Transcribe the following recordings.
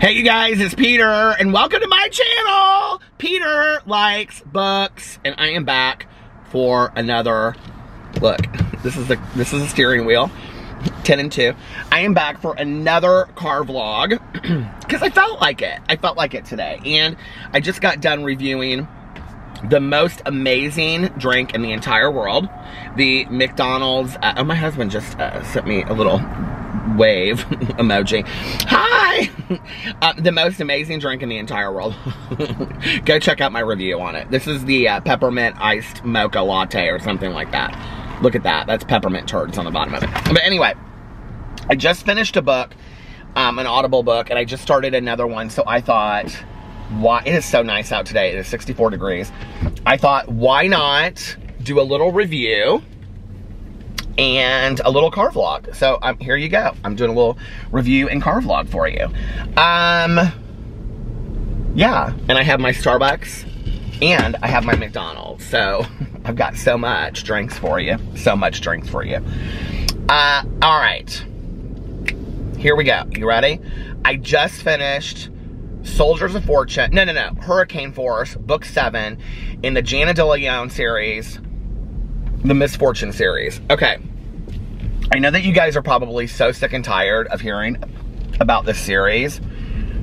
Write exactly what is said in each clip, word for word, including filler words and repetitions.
Hey you guys, it's Peter, and welcome to my channel! Peter Likes Books, and I am back for another, look, this is the, this is the steering wheel, ten and two. I am back for another car vlog, because I felt like it. I felt like it today, and I just got done reviewing the most amazing drink in the entire world, the McDonald's, uh, oh my husband just uh, sent me a little wave emoji. Hi! Uh, the most amazing drink in the entire world. Go check out my review on it. This is the uh, peppermint iced mocha latte or something like that. Look at that. That's peppermint turds on the bottom of it. But anyway, I just finished a book, um, an Audible book, and I just started another one, so I thought, why? It is so nice out today. It is sixty-four degrees. I thought, why not do a little review and a little car vlog. So um, here you go. I'm doing a little review and car vlog for you. Um, yeah, and I have my Starbucks and I have my McDonald's. So I've got so much drinks for you. So much drinks for you. Uh, all right, here we go. You ready? I just finished Soldiers of Fortune. No, no, no. Hurricane Force, book seven in the Jana DeLeon series, the Miss Fortune series. Okay. I know that you guys are probably so sick and tired of hearing about this series,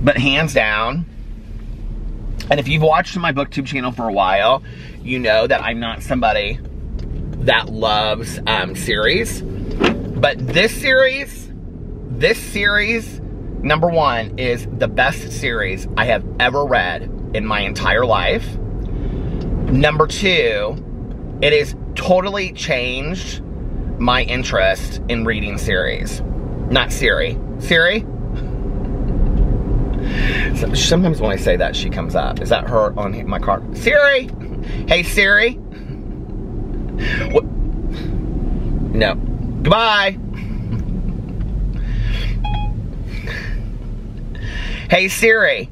but hands down, and if you've watched my BookTube channel for a while, you know that I'm not somebody that loves um, series, but this series, this series, number one, is the best series I have ever read in my entire life. Number two, it is totally changed my interest in reading series. Not Siri. Siri? Sometimes when I say that, she comes up. Is that her on my car? Siri! Hey, Siri! What? No. Goodbye! Hey, Siri!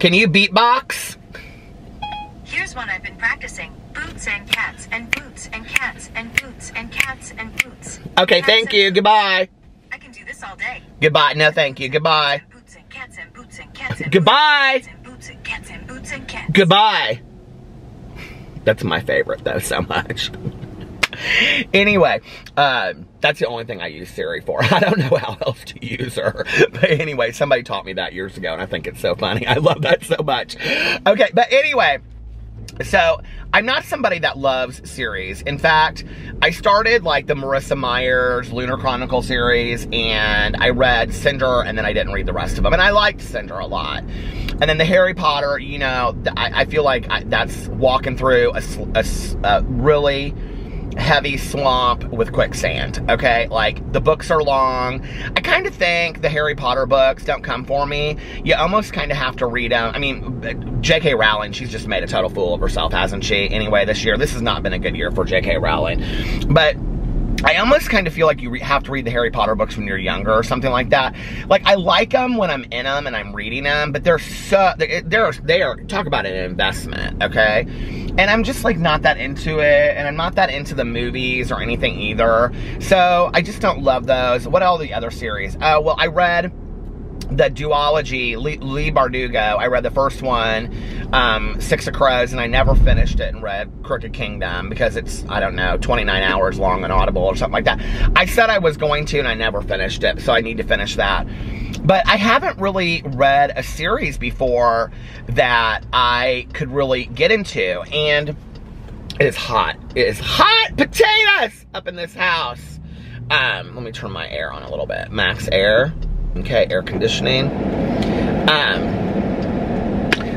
Can you beatbox? Here's one I've been practicing. Boots and cats and boots and cats and boots and cats and boots. Okay, cats thank you. Goodbye. I can do this all day. Goodbye. No, thank you. Goodbye. Boots and cats and boots and cats and goodbye. Boots and cats and boots and cats. Goodbye. That's my favorite though, so much. Anyway, uh, that's the only thing I use Siri for. I don't know how else to use her. But anyway, somebody taught me that years ago, and I think it's so funny. I love that so much. Okay, but anyway, so I'm not somebody that loves series. In fact, I started like the Marissa Meyers Lunar Chronicle series, and I read Cinder, and then I didn't read the rest of them. And I liked Cinder a lot. And then the Harry Potter, you know, I, I feel like I, that's walking through a, a, a really heavy swamp with quicksand, okay? Like, the books are long. I kind of think the Harry Potter books don't come for me. You almost kind of have to read them. I mean, J K Rowling, she's just made a total fool of herself, hasn't she? Anyway, this year, this has not been a good year for J K Rowling. But I almost kind of feel like you re have to read the Harry Potter books when you're younger or something like that. Like, I like them when I'm in them and I'm reading them, but they're so, they're, they're, talk about an investment, okay? And I'm just, like, not that into it, and I'm not that into the movies or anything either. So, I just don't love those. What all the other series? Oh, uh, well, I read the duology, Lee, Lee Bardugo. I read the first one, um, Six of Crows, and I never finished it and read Crooked Kingdom because it's, I don't know, twenty-nine hours long on Audible or something like that. I said I was going to and I never finished it, so I need to finish that. But I haven't really read a series before that I could really get into, and it is hot. It is hot potatoes up in this house. Um, let me turn my air on a little bit. Max air. Okay, air conditioning. Um,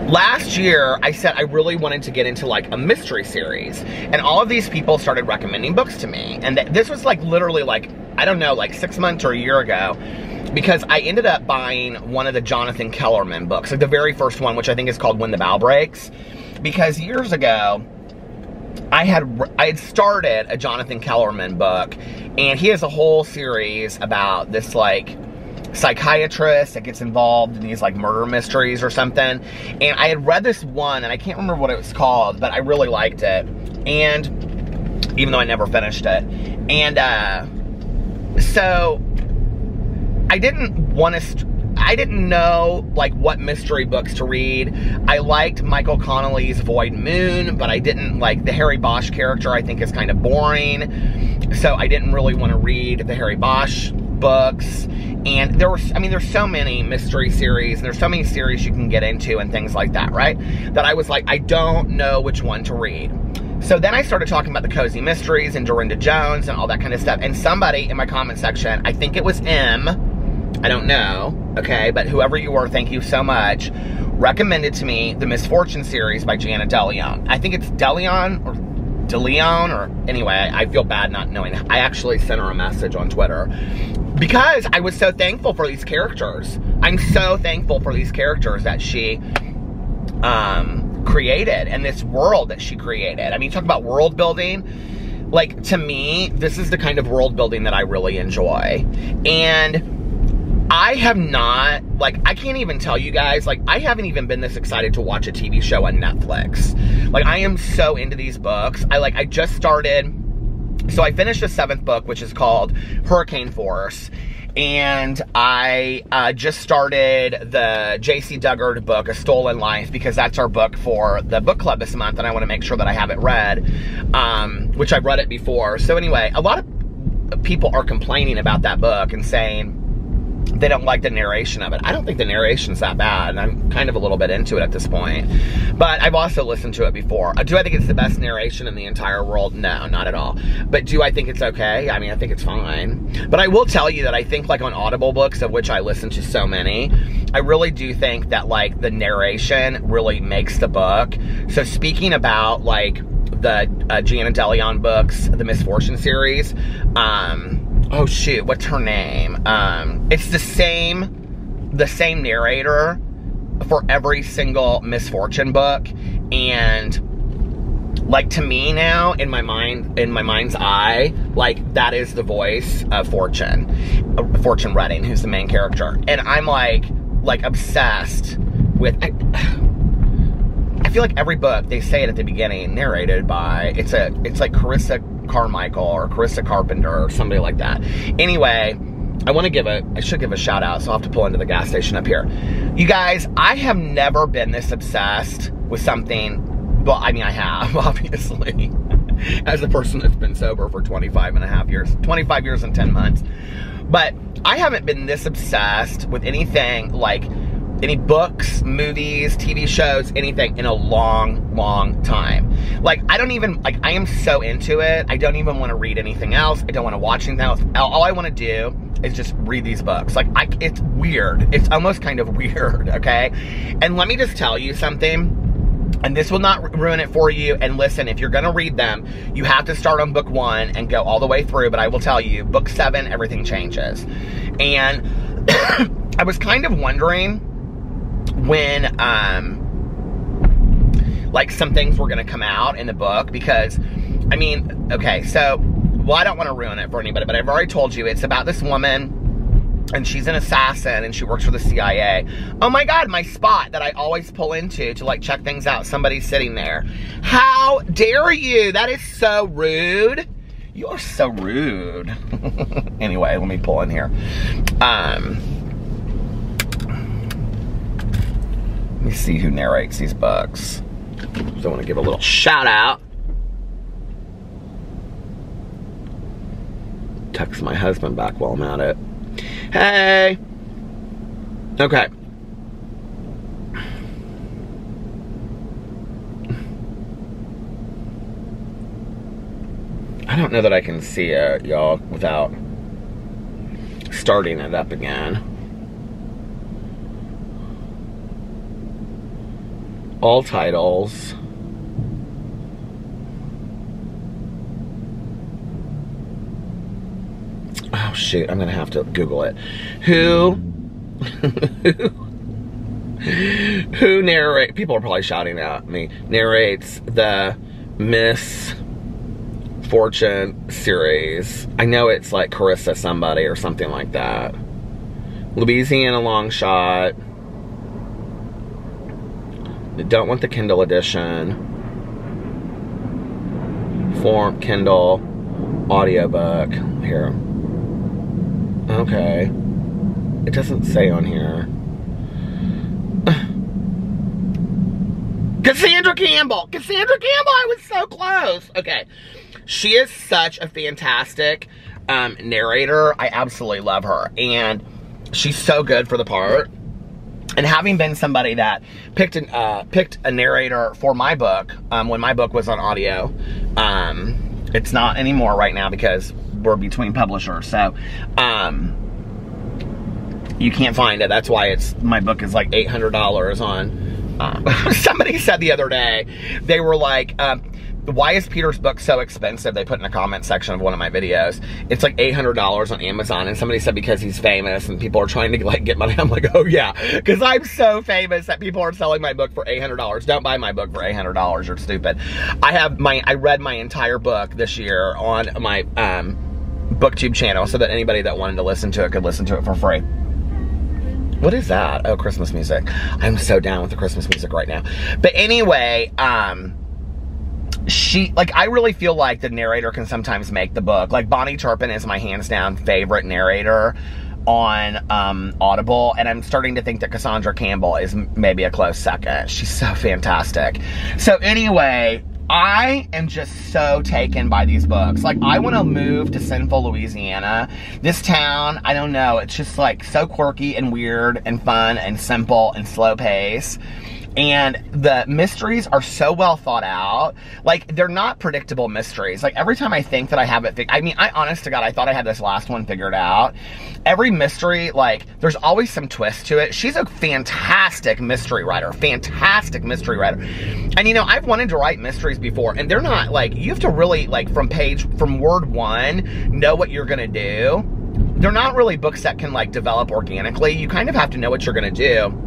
last year, I said I really wanted to get into, like, a mystery series. And all of these people started recommending books to me. And th this was, like, literally, like, I don't know, like, six months or a year ago. Because I ended up buying one of the Jonathan Kellerman books. Like, the very first one, which I think is called When the Bow Breaks. Because years ago, I had I had started a Jonathan Kellerman book. And he has a whole series about this, like, psychiatrist that gets involved in these like murder mysteries or something, and I had read this one and I can't remember what it was called, but I really liked it, and even though I never finished it, and uh so I didn't want to... St I didn't know, like, what mystery books to read. I liked Michael Connelly's Void Moon, but I didn't, like, the Harry Bosch character I think is kind of boring. So I didn't really want to read the Harry Bosch books. And there were, I mean, there's so many mystery series, and there's so many series you can get into and things like that, right? That I was like, I don't know which one to read. So then I started talking about the Cozy Mysteries and Darynda Jones and all that kind of stuff. And somebody in my comment section, I think it was M, I don't know, okay, but whoever you were, thank you so much, recommended to me the Miss Fortune series by Jana DeLeon. I think it's DeLeon or DeLeon or anyway, I feel bad not knowing. I actually sent her a message on Twitter because I was so thankful for these characters. I'm so thankful for these characters that she um, created and this world that she created. I mean, talk about world building. Like, to me, this is the kind of world building that I really enjoy. And I have not, like, I can't even tell you guys, like, I haven't even been this excited to watch a T V show on Netflix. Like, I am so into these books. I, like, I just started, so I finished the seventh book, which is called Hurricane Force. And I uh, just started the Jaycee Dugard book, A Stolen Life, because that's our book for the book club this month, and I want to make sure that I have it read, um, which I've read it before. So anyway, a lot of people are complaining about that book and saying they don't like the narration of it. I don't think the narration's that bad. I'm kind of a little bit into it at this point. But I've also listened to it before. Do I think it's the best narration in the entire world? No, not at all. But do I think it's okay? I mean, I think it's fine. But I will tell you that I think, like, on Audible books, of which I listen to so many, I really do think that, like, the narration really makes the book. So speaking about, like, the uh, Jana DeLeon books, the Miss Fortune series, um... oh shoot, what's her name? Um, it's the same, the same narrator for every single Miss Fortune book, and, like, to me now, in my mind, in my mind's eye, like, that is the voice of Fortune, uh, Fortune Redding, who's the main character, and I'm like, like obsessed with. I, I feel like every book they say it at the beginning, narrated by it's a, it's like Carissa Carmichael or Carissa Carpenter or somebody like that. Anyway, I want to give a, I should give a shout out, so I'll have to pull into the gas station up here. You guys, I have never been this obsessed with something, well, I mean, I have, obviously, as a person that's been sober for twenty-five and a half years, twenty-five years and ten months, but I haven't been this obsessed with anything, like, any books, movies, T V shows, anything in a long, long time. Like, I don't even, like, I am so into it. I don't even want to read anything else. I don't want to watch anything else. All, all I want to do is just read these books. Like, I, it's weird. It's almost kind of weird, okay? And let me just tell you something. And this will not ruin it for you. And listen, if you're going to read them, you have to start on book one and go all the way through. But I will tell you, book seven, everything changes. And I was kind of wondering when, um, like, some things were going to come out in the book, because, I mean, okay, so, well, I don't want to ruin it for anybody, but I've already told you, it's about this woman, and she's an assassin, and she works for the C I A. Oh, my God, my spot that I always pull into to, like, check things out, somebody's sitting there. How dare you? That is so rude. You are so rude. Anyway, let me pull in here. Um... Let me see who narrates these books. So I want to give a little shout out. Text my husband back while I'm at it. Hey. Okay. I don't know that I can see it, y'all, without starting it up again. All titles. Oh shoot, I'm gonna have to Google it. Who, who, who narrate, people are probably shouting at me, narrates the Miss Fortune series. I know it's like Carissa somebody or something like that. Louisiana Longshot. Don't want the Kindle edition. Form Kindle audiobook here. Okay. It doesn't say on here. Cassandra Campbell! Cassandra Campbell! I was so close! Okay. She is such a fantastic um, narrator. I absolutely love her. And she's so good for the part. And having been somebody that picked an, uh, picked a narrator for my book um, when my book was on audio, um, it's not anymore right now because we're between publishers. So, um, you can't find it. That's why it's my book is like eight hundred dollars on... Uh, somebody said the other day, they were like, um, why is Peter's book so expensive? They put in the comment section of one of my videos. It's like eight hundred dollars on Amazon. And somebody said because he's famous and people are trying to like get money. I'm like, oh yeah, because I'm so famous that people are selling my book for eight hundred dollars. Don't buy my book for eight hundred dollars. You're stupid. I have my, I read my entire book this year on my um, BookTube channel so that anybody that wanted to listen to it could listen to it for free. What is that? Oh, Christmas music. I'm so down with the Christmas music right now. But anyway, um, she, like, I really feel like the narrator can sometimes make the book. Like, Bonnie Turpin is my hands down favorite narrator on um, Audible. And I'm starting to think that Cassandra Campbell is maybe a close second. She's so fantastic. So anyway, I am just so taken by these books. Like, I want to move to sinful Louisiana. This town, I don't know, it's just like so quirky and weird and fun and simple and slow pace. And the mysteries are so well thought out. Like, they're not predictable mysteries. Like, every time I think that I have it, I mean, I, honest to God, I thought I had this last one figured out. Every mystery, like, there's always some twist to it. She's a fantastic mystery writer. Fantastic mystery writer. And, you know, I've wanted to write mysteries before, and they're not, like, you have to really, like, from page, from word one, know what you're going to do. They're not really books that can, like, develop organically. You kind of have to know what you're going to do.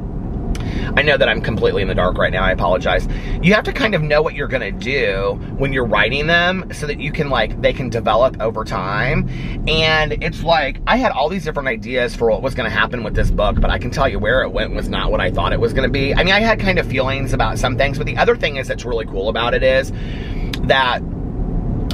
I know that I'm completely in the dark right now. I apologize. You have to kind of know what you're going to do when you're writing them so that you can like, they can develop over time. And it's like, I had all these different ideas for what was going to happen with this book, but I can tell you where it went was not what I thought it was going to be. I mean, I had kind of feelings about some things, but the other thing is that's really cool about it is that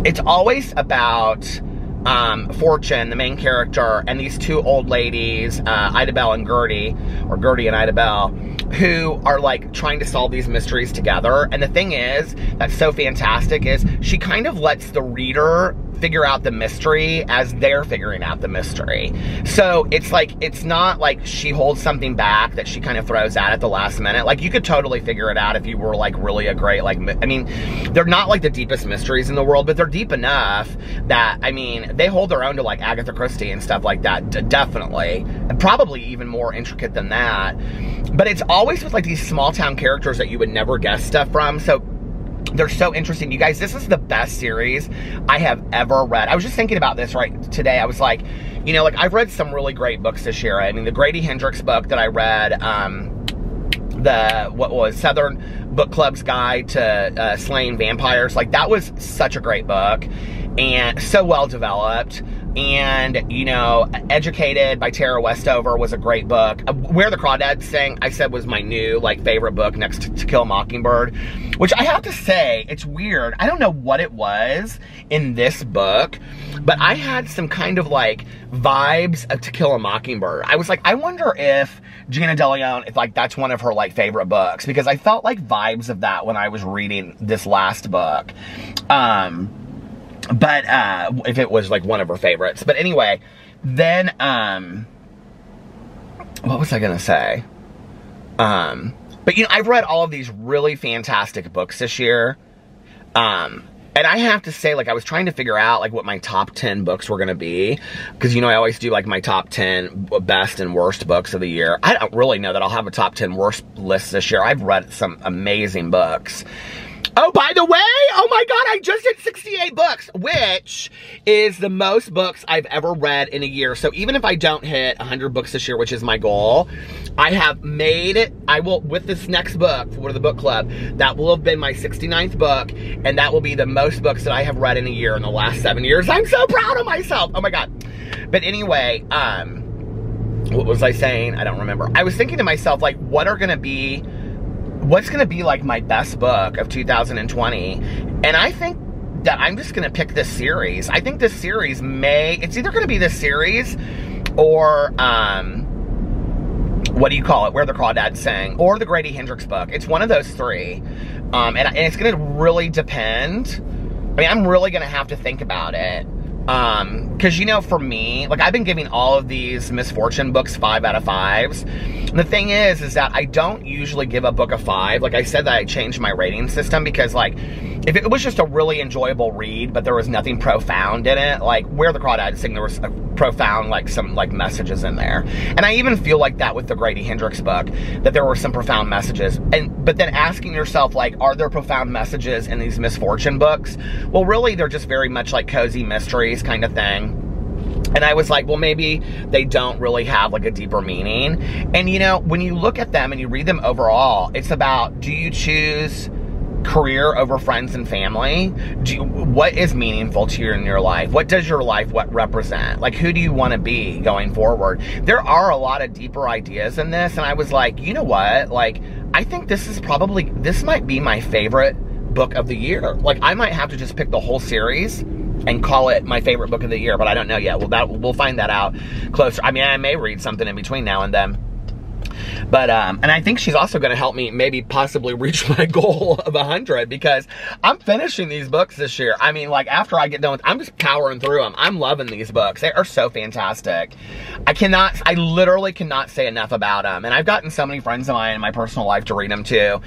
it's always about... Um, Fortune, the main character, and these two old ladies, uh, Ida Bell and Gertie, or Gertie and Ida Bell, who are like trying to solve these mysteries together. And the thing is, that's so fantastic, is she kind of lets the reader figure out the mystery as they're figuring out the mystery. So it's like, it's not like she holds something back that she kind of throws out at the last minute. Like, you could totally figure it out if you were like really a great, like, I mean, they're not like the deepest mysteries in the world, but they're deep enough that, I mean, they hold their own to like Agatha Christie and stuff like that. D- definitely. And probably even more intricate than that. But it's always with like these small town characters that you would never guess stuff from. So they're so interesting. You guys, this is the best series I have ever read. I was just thinking about this right today. I was like, you know, like I've read some really great books this year. I mean, the Grady Hendrix book that I read, um, the, what was Southern Book Club's Guide to uh, Slaying Vampires. Like, that was such a great book and so well developed. And, you know, Educated by Tara Westover was a great book. Where the Crawdads Sing, I said, was my new, like, favorite book next to To Kill a Mockingbird. Which I have to say, it's weird. I don't know what it was in this book, but I had some kind of, like, vibes of To Kill a Mockingbird. I was like, I wonder if Jana DeLeon, if, like, that's one of her, like, favorite books. Because I felt, like, vibes of that when I was reading this last book. Um... But, uh, if it was, like, one of her favorites. But anyway, then, um, what was I gonna say? Um, but, you know, I've read all of these really fantastic books this year. Um, and I have to say, like, I was trying to figure out, like, what my top ten books were gonna be. Because, you know, I always do, like, my top ten best and worst books of the year. I don't really know that I'll have a top ten worst list this year. I've read some amazing books. Oh, by the way, oh my God, I just did sixty-eight books, which is the most books I've ever read in a year. So even if I don't hit one hundred books this year, which is my goal, I have made it, I will, with this next book for the book club, that will have been my sixty-ninth book, and that will be the most books that I have read in a year in the last seven years. I'm so proud of myself. Oh my God. But anyway, um, what was I saying? I don't remember. I was thinking to myself, like, what are going to be... what's going to be like my best book of two thousand twenty? And I think that I'm just going to pick this series. I think this series may, it's either going to be this series or um, what do you call it, Where the Crawdads Sing, or the Grady Hendrix book. It's one of those three. Um, and, and it's going to really depend. I mean, I'm really going to have to think about it. Um, because, you know, for me, like, I've been giving all of these Miss Fortune books five out of fives. And the thing is, is that I don't usually give a book a five. Like I said, that I changed my rating system because, like, if it was just a really enjoyable read, but there was nothing profound in it, like, Where the Crawdads Sing, there was a profound, like, some, like, messages in there. And I even feel like that with the Grady Hendrix book, that there were some profound messages. And, but then asking yourself, like, are there profound messages in these Miss Fortune books? Well, really, they're just very much, like, cozy mysteries kind of thing. And I was like, well, maybe they don't really have, like, a deeper meaning. And, you know, when you look at them and you read them overall, it's about, do you choose career over friends and family? Do you, what is meaningful to you in your life? What does your life what represent? Like, who do you want to be going forward? There are a lot of deeper ideas in this. And I was like, you know what? Like, I think this is probably, this might be my favorite book of the year. Like, I might have to just pick the whole series and call it my favorite book of the year, but I don't know yet. Well, that, we'll find that out closer. I mean, I may read something in between now and then. But, um, and I think she's also going to help me maybe possibly reach my goal of a hundred, because I'm finishing these books this year. I mean, like, after I get done with, I'm just powering through them. I'm loving these books. They are so fantastic. I cannot, I literally cannot say enough about them. And I've gotten so many friends of mine in my personal life to read them too.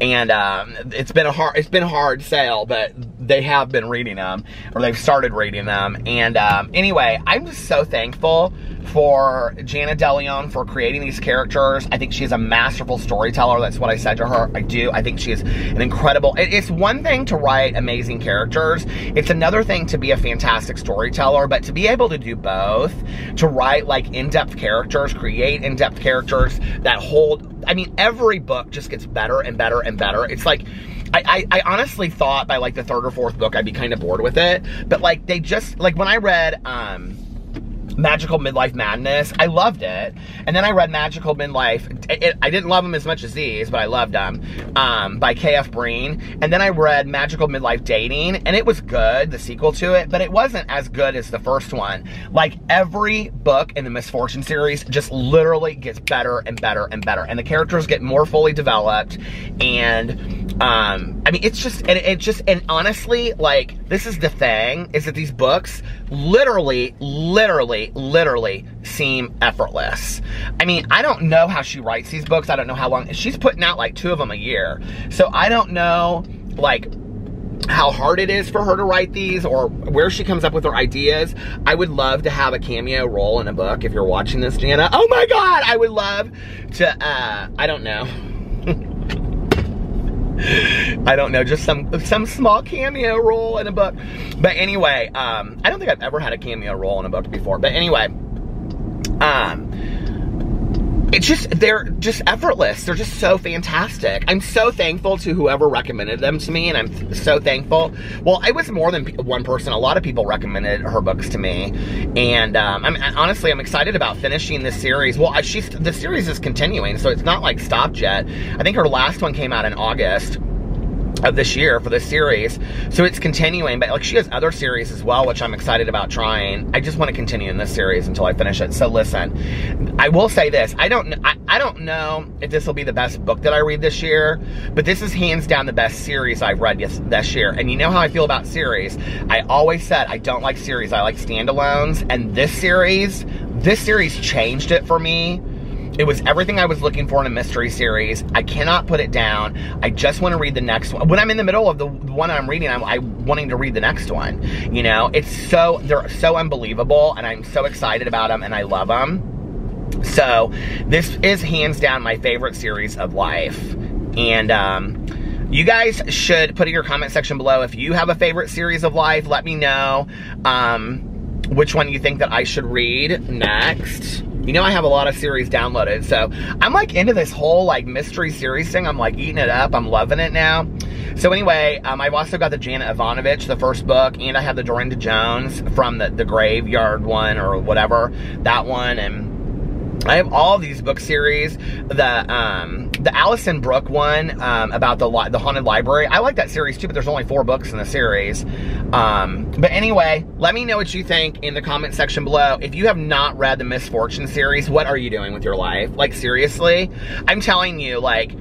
And, um, it's been a hard, it's been a hard sale, but they have been reading them, or they've started reading them. And, um, anyway, I'm just so thankful for Jana DeLeon for creating these characters. I think she's a masterful storyteller. That's what I said to her. I do. I think she's an incredible... It's one thing to write amazing characters. It's another thing to be a fantastic storyteller, but to be able to do both, to write, like, in-depth characters, create in-depth characters that hold... I mean, every book just gets better and better and better. It's like... I, I, I honestly thought by, like, the third or fourth book I'd be kind of bored with it, but, like, they just... Like, when I read... um. Magical Midlife Madness, I loved it. And then I read Magical Midlife, it, it, I didn't love them as much as these, but I loved them, um, by K F Breen. And then I read Magical Midlife Dating, and it was good, the sequel to it, but it wasn't as good as the first one. Like, every book in the Miss Fortune series just literally gets better and better and better, and the characters get more fully developed, and Um, I mean, it's just, and it just, and honestly, like, this is the thing, is that these books literally, literally, literally seem effortless. I mean, I don't know how she writes these books. I don't know how long, she's putting out, like, two of them a year. So I don't know, like, how hard it is for her to write these, or where she comes up with her ideas. I would love to have a cameo role in a book if you're watching this, Jana. Oh my God, I would love to, uh, I don't know. I don't know, just some some small cameo role in a book. But anyway, um, I don't think I've ever had a cameo role in a book before. But anyway, um, it's just, they're just effortless. They're just so fantastic. I'm so thankful to whoever recommended them to me, and I'm th so thankful. Well, it was more than pe one person. A lot of people recommended her books to me. And um, I'm, honestly, I'm excited about finishing this series. Well, I, she's, the series is continuing, so it's not, like, stopped yet. I think her last one came out in August of this year for this series, so it's continuing. But, like, she has other series as well, which I'm excited about trying. I just want to continue in this series until I finish it. So listen, I will say this: I don't, I, I don't know if this will be the best book that I read this year, but this is hands down the best series I've read this, this year. And you know how I feel about series. I always said I don't like series. I like standalones. And this series, this series changed it for me. It was everything I was looking for in a mystery series. I cannot put it down. I just want to read the next one. When I'm in the middle of the one I'm reading, I'm, I'm wanting to read the next one. You know, it's so, they're so unbelievable, and I'm so excited about them, and I love them. So this is hands down my favorite series of life. And, um... you guys should put in your comment section below if you have a favorite series of life. Let me know, um... which one you think that I should read next. You know, I have a lot of series downloaded, so I'm, like, into this whole, like, mystery series thing. I'm, like, eating it up. I'm loving it now. So anyway, um, I've also got the Janet Ivanovich, the first book, and I have the Darynda Jones from the, the Graveyard one or whatever, that one, and I have all these book series. The um, the Allison Brooke one um, about the li the haunted library. I like that series too, but there's only four books in the series. Um, but anyway, let me know what you think in the comment section below. If you have not read the Miss Fortune series, what are you doing with your life? Like, seriously, I'm telling you, like,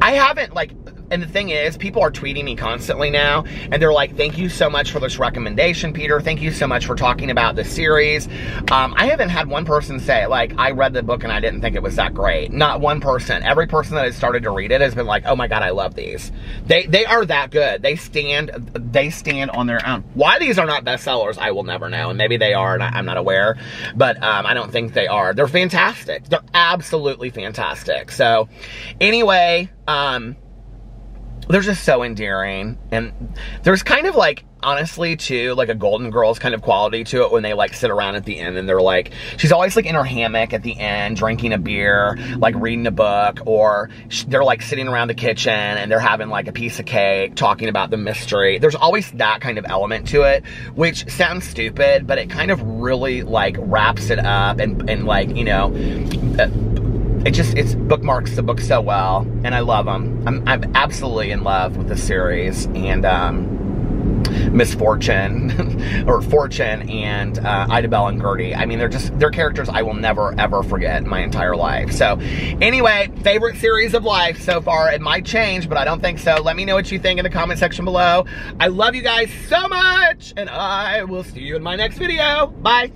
I haven't, like. And the thing is, people are tweeting me constantly now, and they're like, thank you so much for this recommendation, Peter. Thank you so much for talking about this series. Um, I haven't had one person say, like, I read the book and I didn't think it was that great. Not one person. Every person that has started to read it has been like, oh my God, I love these. They they are that good. They stand, they stand on their own. Why these are not bestsellers, I will never know. And maybe they are, and I, I'm not aware. But um, I don't think they are. They're fantastic. They're absolutely fantastic. So, anyway, um... they're just so endearing, and there's kind of like, honestly too, like a Golden Girls kind of quality to it when they like sit around at the end and they're like, she's always like in her hammock at the end drinking a beer, like reading a book, or they're like sitting around the kitchen and they're having like a piece of cake talking about the mystery. There's always that kind of element to it, which sounds stupid, but it kind of really like wraps it up and, and like, you know, uh, It just, it's bookmarks the book so well, and I love them. I'm, I'm absolutely in love with the series, and um, Miss Fortune, or Fortune, and uh, Ida Bell and Gertie. I mean, they're just, they're characters I will never, ever forget in my entire life. So, anyway, favorite series of life so far. It might change, but I don't think so. Let me know what you think in the comment section below. I love you guys so much, and I will see you in my next video. Bye.